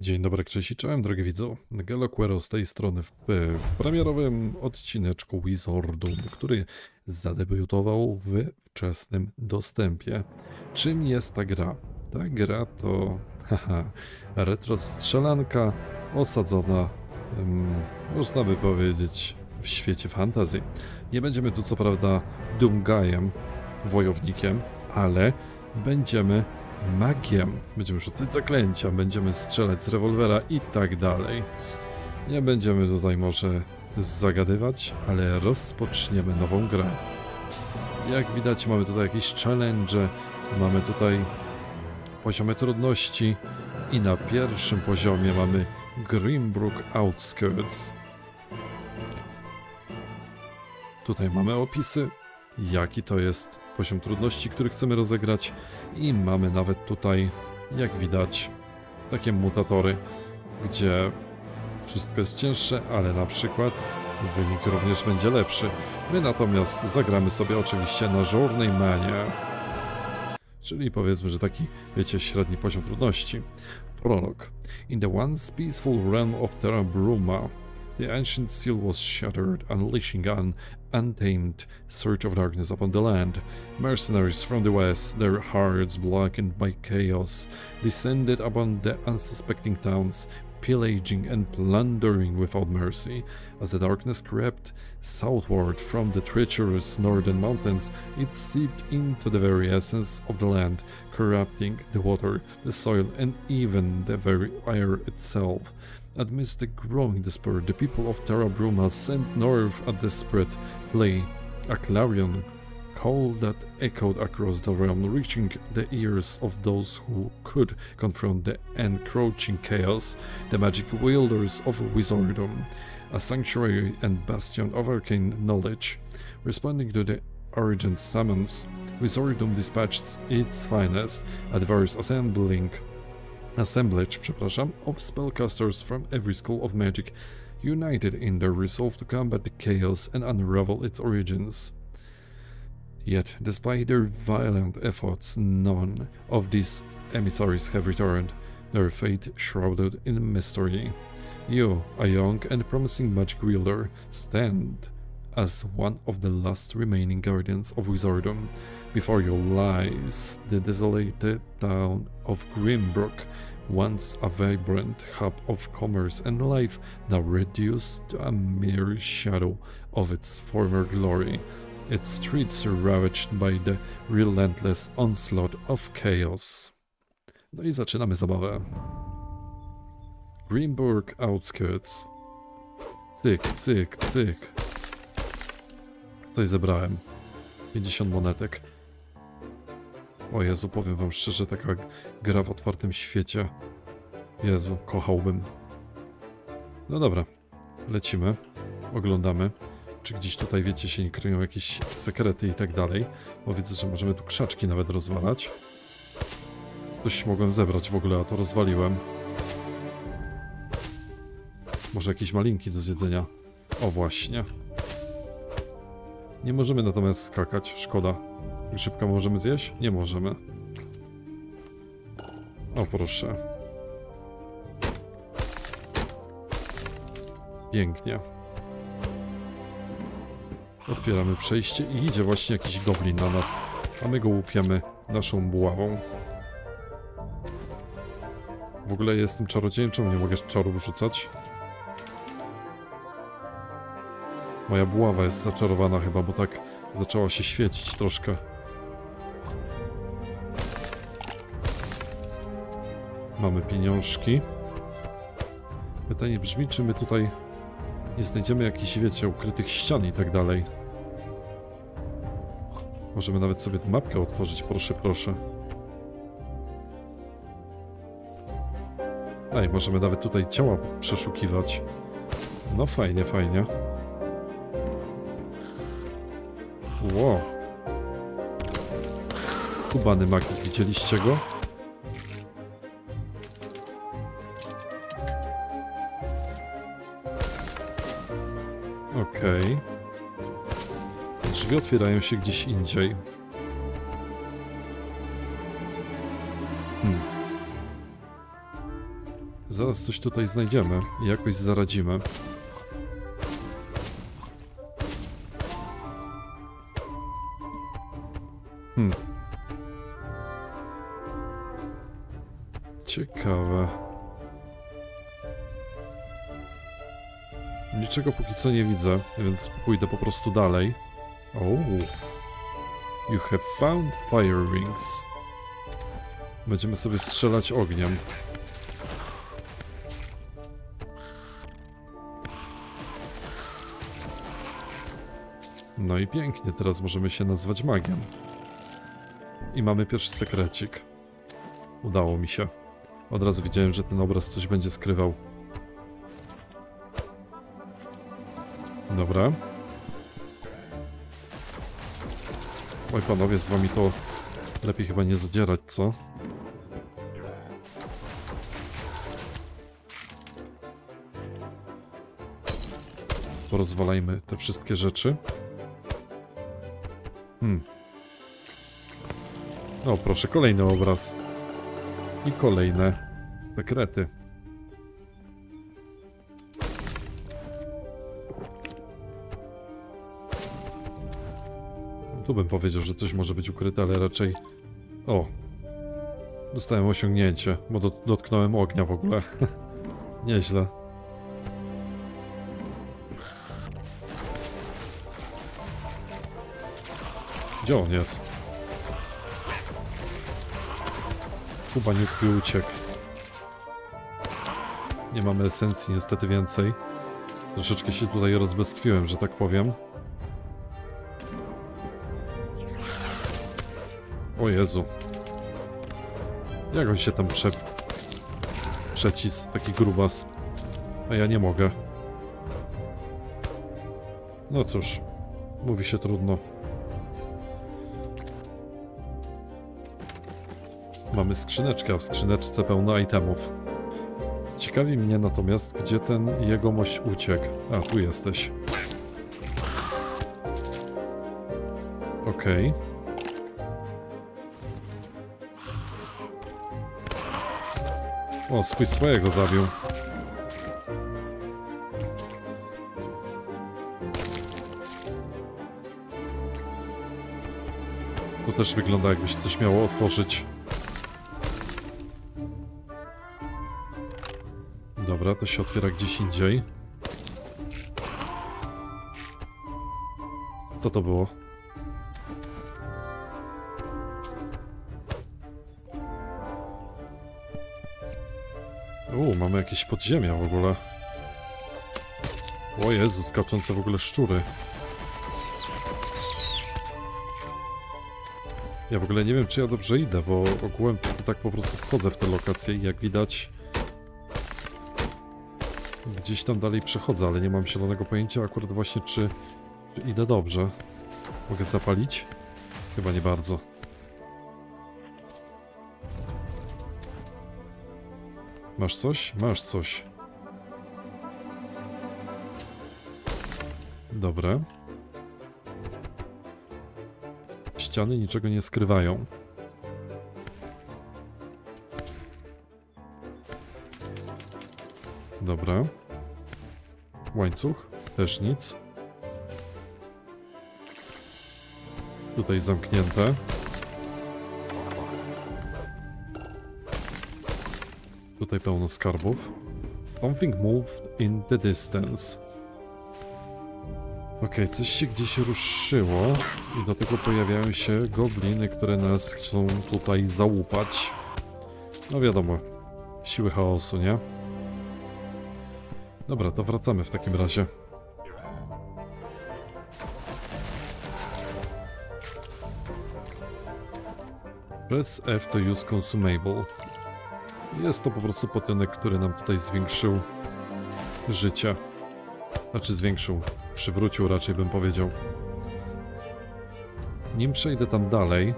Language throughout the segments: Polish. Dzień dobry, cześć i czołem, drogi widzu. NgeloQuerro z tej strony w premierowym odcineczku Wizordum, który zadebiutował w wczesnym dostępie. Czym jest ta gra? Ta gra to retrostrzelanka osadzona, można by powiedzieć, w świecie fantazji. Nie będziemy tu co prawda Doomguyem, wojownikiem, ale będziemy magiem. Będziemy rzucać zaklęcia, będziemy strzelać z rewolwera i tak dalej. Nie będziemy tutaj może zagadywać, ale rozpoczniemy nową grę. Jak widać, mamy tutaj jakieś challenge, mamy tutaj poziomy trudności i na pierwszym poziomie mamy Grimbrook Outskirts. Tutaj mamy opisy, jaki to jest poziom trudności, który chcemy rozegrać, i mamy nawet tutaj, jak widać, takie mutatory, gdzie wszystko jest cięższe, ale na przykład wynik również będzie lepszy. My natomiast zagramy sobie oczywiście na Journeymanie, czyli powiedzmy, że taki, wiecie, średni poziom trudności. Prolog. In the once peaceful realm of Terra Bruma, the ancient seal was shattered, unleashing an untamed surge of darkness upon the land. Mercenaries from the west, their hearts blackened by chaos, descended upon the unsuspecting towns, pillaging and plundering without mercy. As the darkness crept southward from the treacherous northern mountains, it seeped into the very essence of the land, corrupting the water, the soil, and even the very air itself. Amidst the growing despair, the people of Terra Bruma sent north a desperate plea, a clarion call that echoed across the realm, reaching the ears of those who could confront the encroaching chaos, the magic wielders of Wizordum, a sanctuary and bastion of arcane knowledge. Responding to the urgent summons, Wizordum dispatched its finest, adverse assemblage of spellcasters from every school of magic, united in their resolve to combat the chaos and unravel its origins. Yet, despite their violent efforts, none of these emissaries have returned, their fate shrouded in mystery. You, a young and promising magic wielder, stand as one of the last remaining guardians of Wizordum. Before you lies the desolated town of Grimbrook, once a vibrant hub of commerce and life, now reduced to a mere shadow of its former glory. Its streets are ravaged by the relentless onslaught of chaos. No i zaczynamy zabawę. Grimbrook Outskirts. Cyk, cyk, cyk. Coś zebrałem. 50 monetek. O Jezu, powiem wam szczerze, taka gra w otwartym świecie. Jezu, kochałbym. No dobra, lecimy, oglądamy, czy gdzieś tutaj, wiecie, się nie kryją jakieś sekrety i tak dalej. Bo widzę, że możemy tu krzaczki nawet rozwalać. Coś mogłem zebrać w ogóle, a to rozwaliłem. Może jakieś malinki do zjedzenia. O właśnie. Nie możemy natomiast skakać, szkoda. Grzybka możemy zjeść? Nie możemy. O proszę. Pięknie. Otwieramy przejście i idzie właśnie jakiś goblin na nas, a my go łupiemy naszą buławą. W ogóle jestem czarodziejczą, nie mogę czarów rzucać. Moja buława jest zaczarowana chyba, bo tak zaczęła się świecić troszkę. Mamy pieniążki. Pytanie brzmi, czy my tutaj nie znajdziemy jakichś, wiecie, ukrytych ścian i tak dalej. Możemy nawet sobie mapkę otworzyć, proszę, proszę. Ej, możemy nawet tutaj ciała przeszukiwać. No fajnie, fajnie. Wow. Skubany magik, widzieliście go? Okej. Drzwi otwierają się gdzieś indziej. Zaraz coś tutaj znajdziemy i jakoś zaradzimy. Ciekawe. Niczego póki co nie widzę, więc pójdę po prostu dalej. You have found fire rings. Będziemy sobie strzelać ogniem. No i pięknie, teraz możemy się nazwać magiem. I mamy pierwszy sekrecik. Udało mi się. Od razu widziałem, że ten obraz coś będzie skrywał. Dobra. Oj panowie, z wami to lepiej chyba nie zadzierać, co? Porozwalajmy te wszystkie rzeczy. O, proszę, kolejny obraz. I kolejne sekrety. Tu bym powiedział, że coś może być ukryte, ale raczej... O! Dostałem osiągnięcie, bo dotknąłem ognia w ogóle. Nieźle. Gdzie on jest? Chyba nie uciekł. Nie mamy esencji niestety więcej. Troszeczkę się tutaj rozbestwiłem, że tak powiem. O Jezu. Jak on się tam przecisł, taki grubas. A ja nie mogę. No cóż, mówi się trudno. Mamy skrzyneczkę, a w skrzyneczce pełno itemów. Ciekawi mnie natomiast, gdzie ten jegomość uciekł. A, tu jesteś. Okej. O, swój swojego zabił. To też wygląda, jakby się coś miało otworzyć. Dobra, to się otwiera gdzieś indziej. Co to było? Mamy jakieś podziemia w ogóle. O Jezu, skaczące w ogóle szczury. Ja w ogóle nie wiem, czy ja dobrze idę, bo ogółem tak po prostu wchodzę w te lokacje i jak widać... Gdzieś tam dalej przechodzę, ale nie mam zielonego pojęcia akurat właśnie, czy idę dobrze. Mogę zapalić? Chyba nie bardzo. Masz coś? Masz coś. Dobra. Ściany niczego nie skrywają. Dobra. Łańcuch? Też nic. Tutaj zamknięte. Tutaj pełno skarbów. Something moved in the distance. Okej, coś się gdzieś ruszyło i do tego pojawiają się gobliny, które nas chcą tutaj załupać. No wiadomo, siły chaosu, nie? Dobra, to wracamy w takim razie. Press F to use consumable. Jest to po prostu potlenek, który nam tutaj zwiększył życie. Znaczy zwiększył, przywrócił raczej bym powiedział. Nim przejdę tam dalej,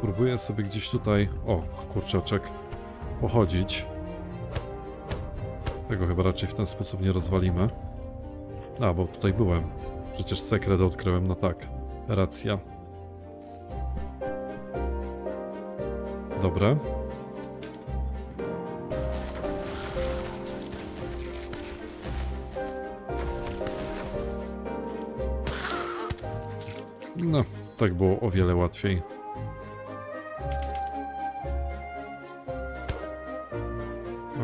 próbuję sobie gdzieś tutaj, o kurczaczek, pochodzić. Tego chyba raczej w ten sposób nie rozwalimy. A, bo tutaj byłem. Przecież sekret odkryłem, no tak. Racja. Dobra. No, tak było o wiele łatwiej.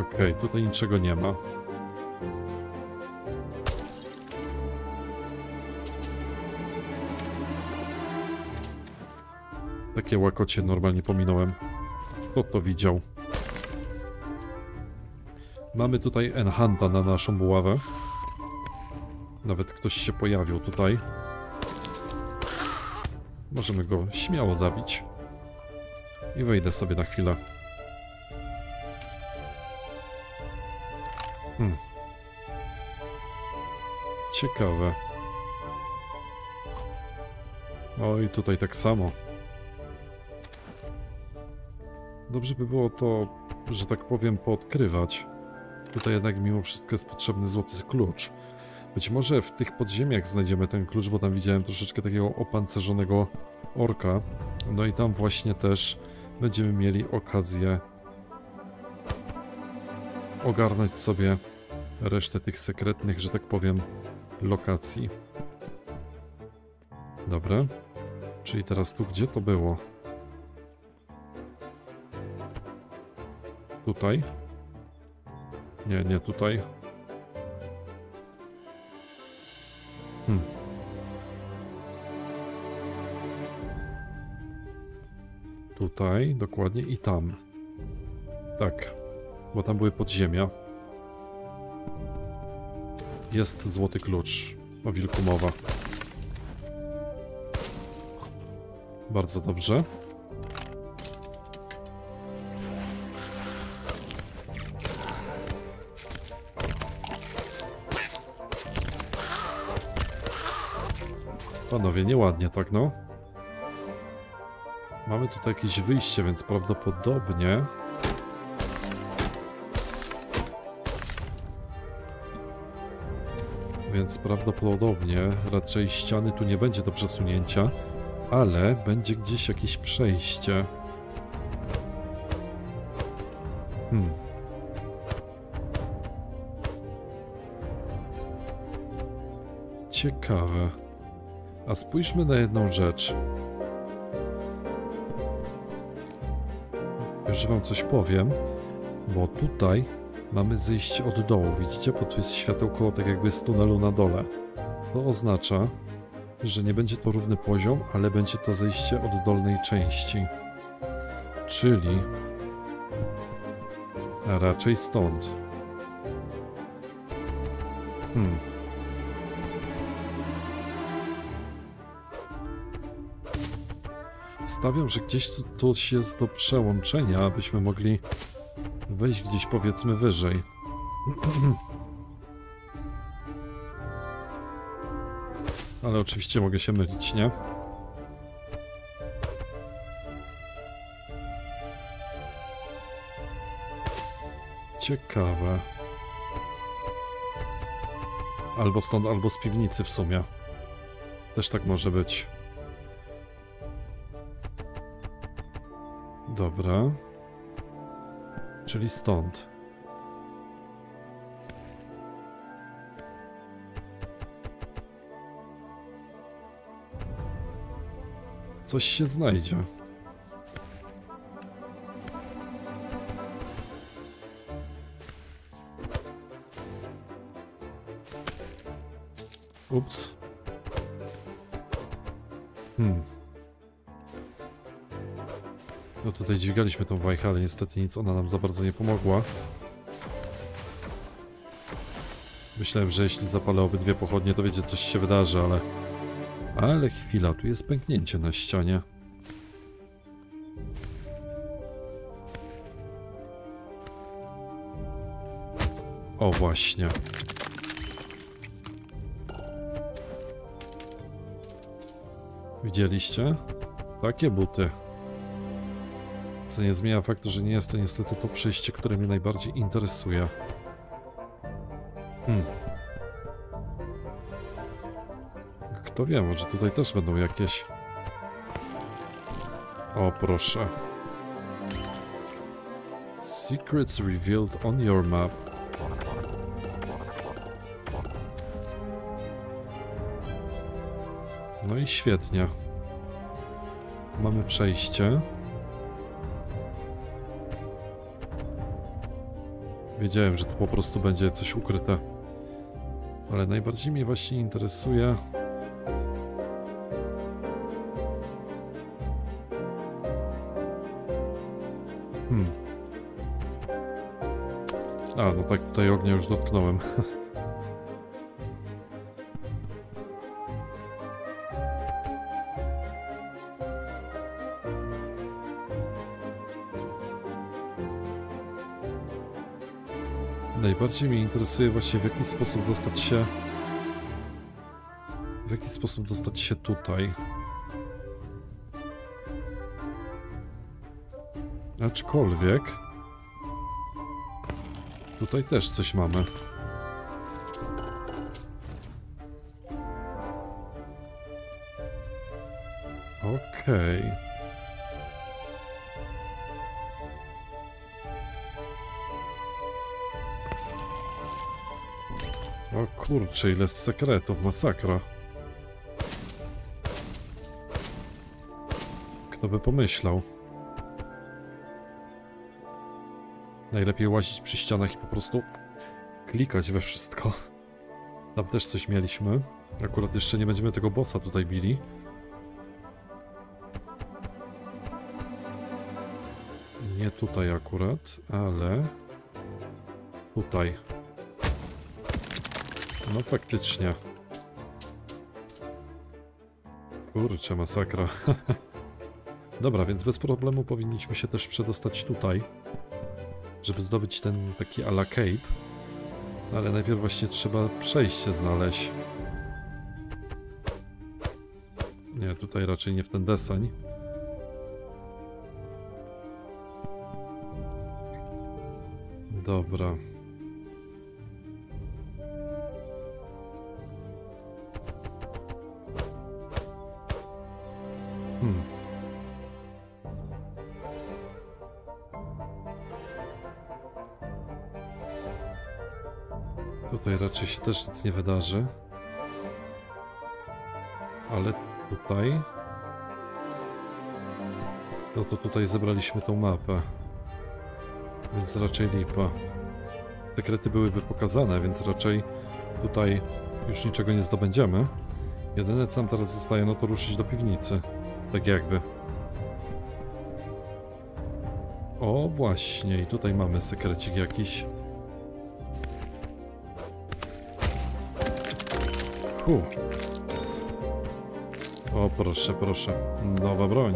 Okej, tutaj niczego nie ma. Takie łakocie normalnie pominąłem. Kto to widział? Mamy tutaj Enhanta na naszą buławę. Nawet ktoś się pojawił tutaj. Możemy go śmiało zabić. I wejdę sobie na chwilę. Ciekawe. Oj, tutaj tak samo. Dobrze by było to, że tak powiem, poodkrywać. Tutaj jednak mimo wszystko jest potrzebny złoty klucz. Być może w tych podziemiach znajdziemy ten klucz, bo tam widziałem troszeczkę takiego opancerzonego orka. No i tam właśnie też będziemy mieli okazję ogarnąć sobie resztę tych sekretnych, że tak powiem, lokacji. Dobra. Czyli teraz tu, gdzie to było? Tutaj? Nie, nie tutaj. Tutaj, dokładnie, i tam. Tak, bo tam były podziemia. Jest złoty klucz. O wilku mowa. Bardzo dobrze. Panowie, nieładnie tak, no. Mamy tutaj jakieś wyjście, więc prawdopodobnie... raczej ściany tu nie będzie do przesunięcia, ale będzie gdzieś jakieś przejście. Ciekawe. A spójrzmy na jedną rzecz. Już wam coś powiem, bo tutaj mamy zejście od dołu, widzicie? Bo tu jest światełko tak jakby z tunelu na dole. To oznacza, że nie będzie to równy poziom, ale będzie to zejście od dolnej części. Czyli raczej stąd. Stawiam, że gdzieś tu jest do przełączenia, abyśmy mogli wejść gdzieś, powiedzmy, wyżej. Ale oczywiście mogę się mylić, nie? Ciekawe. Albo stąd, albo z piwnicy w sumie. Też tak może być. Dobra. Czyli stąd. Coś się znajdzie. Ups. No tutaj dźwigaliśmy tą wajchę, ale niestety nic ona nam za bardzo nie pomogła. Myślałem, że jeśli zapalę obydwie pochodnie, to wiecie, coś się wydarzy, ale... Ale chwila, tu jest pęknięcie na ścianie. O właśnie. Widzieliście? Takie buty. Co nie zmienia faktu, że nie jest to niestety to przejście, które mnie najbardziej interesuje. Kto wie, może tutaj też będą jakieś... O, proszę. Secrets revealed on your map. No i świetnie. Mamy przejście. Wiedziałem, że tu po prostu będzie coś ukryte. Ale najbardziej mnie właśnie interesuje... A, no tak, tutaj ognia już dotknąłem. Najbardziej mnie interesuje właśnie, w jaki sposób dostać się tutaj. Aczkolwiek tutaj też coś mamy. Okej. O kurczę, ile sekretów, masakra. Kto by pomyślał? Najlepiej łazić przy ścianach i po prostu klikać we wszystko. Tam też coś mieliśmy. Akurat jeszcze nie będziemy tego bossa tutaj bili. Nie tutaj akurat, ale... tutaj. No faktycznie. Kurczę, masakra. Dobra, więc bez problemu powinniśmy się też przedostać tutaj, żeby zdobyć ten taki ala cape, ale najpierw właśnie trzeba przejście znaleźć. Nie, tutaj raczej nie w ten deseń. Dobra. Tutaj raczej się też nic nie wydarzy. Ale tutaj... no to tutaj zebraliśmy tą mapę. Więc raczej lipa. Sekrety byłyby pokazane, więc raczej tutaj już niczego nie zdobędziemy. Jedyne co nam teraz zostaje, no to ruszyć do piwnicy. Tak jakby. O właśnie, i tutaj mamy sekrecik jakiś. O proszę, proszę. Nowa broń.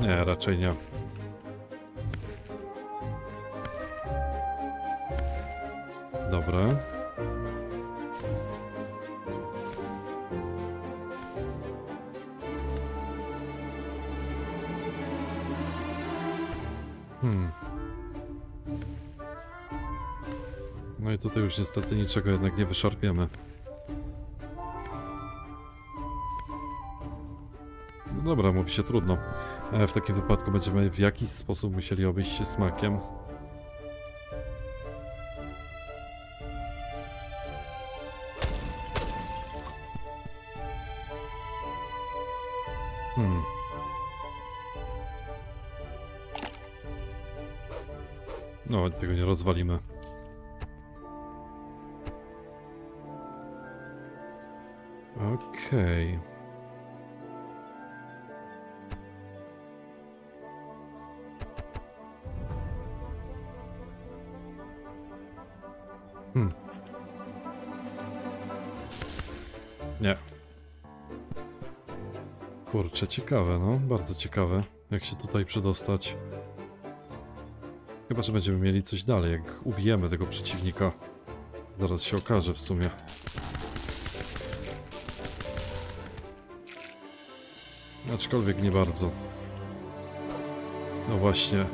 Nie, raczej nie. Dobra. No i tutaj już niestety niczego jednak nie wyszarpiemy. No dobra, mówi się trudno. W takim wypadku będziemy w jakiś sposób musieli obejść się smakiem. No, tego nie rozwalimy. Okej. Nie. Kurczę, ciekawe, no. Bardzo ciekawe, jak się tutaj przedostać. Chyba że będziemy mieli coś dalej, jak ubijemy tego przeciwnika. Zaraz się okaże w sumie. Aczkolwiek nie bardzo. No właśnie.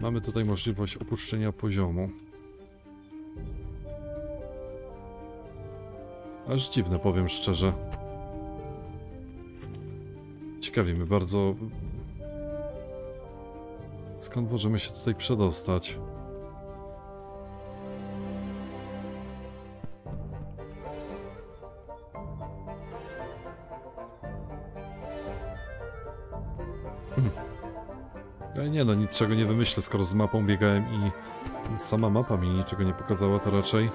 Mamy tutaj możliwość opuszczenia poziomu. Aż dziwne, powiem szczerze. Ciekawi mnie bardzo... skąd możemy się tutaj przedostać? Nie no, niczego nie wymyślę, skoro z mapą biegałem i sama mapa mi niczego nie pokazała, to raczej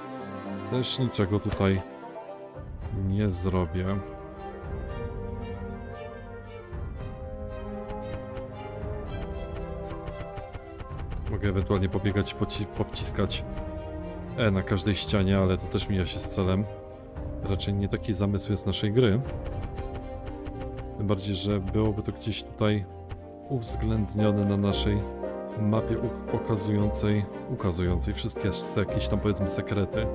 też niczego tutaj nie zrobię. Mogę ewentualnie pobiegać i powciskać E na każdej ścianie, ale to też mija się z celem. Raczej nie taki zamysł jest naszej gry. Tym bardziej, że byłoby to gdzieś tutaj uwzględnione na naszej mapie ukazującej wszystkie jakieś tam, powiedzmy, sekrety.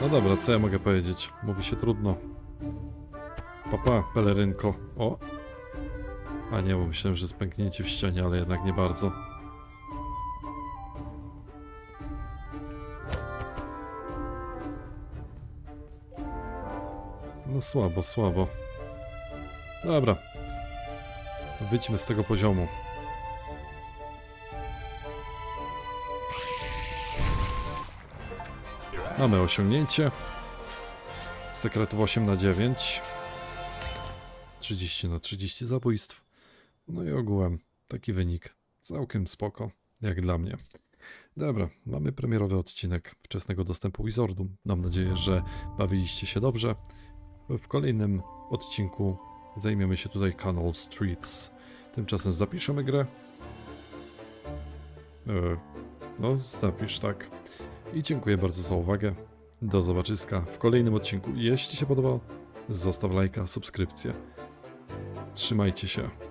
No dobra, co ja mogę powiedzieć? Mówi się trudno. Papa, pelerynko. O! A nie, bo myślałem, że spęknięcie w ścianie, ale jednak nie bardzo. No słabo, słabo. Dobra. Wyjdźmy z tego poziomu. Mamy osiągnięcie. Sekretów 8 na 9, 30 na 30 zabójstw. No i ogółem taki wynik całkiem spoko, jak dla mnie. Dobra, mamy premierowy odcinek wczesnego dostępu Wizordum. Mam nadzieję, że bawiliście się dobrze. W kolejnym odcinku zajmiemy się tutaj Canal Streets. Tymczasem zapiszemy grę. No zapisz, tak. I dziękuję bardzo za uwagę. Do zobaczyska w kolejnym odcinku. Jeśli się podobało, zostaw lajka, subskrypcję. Trzymajcie się.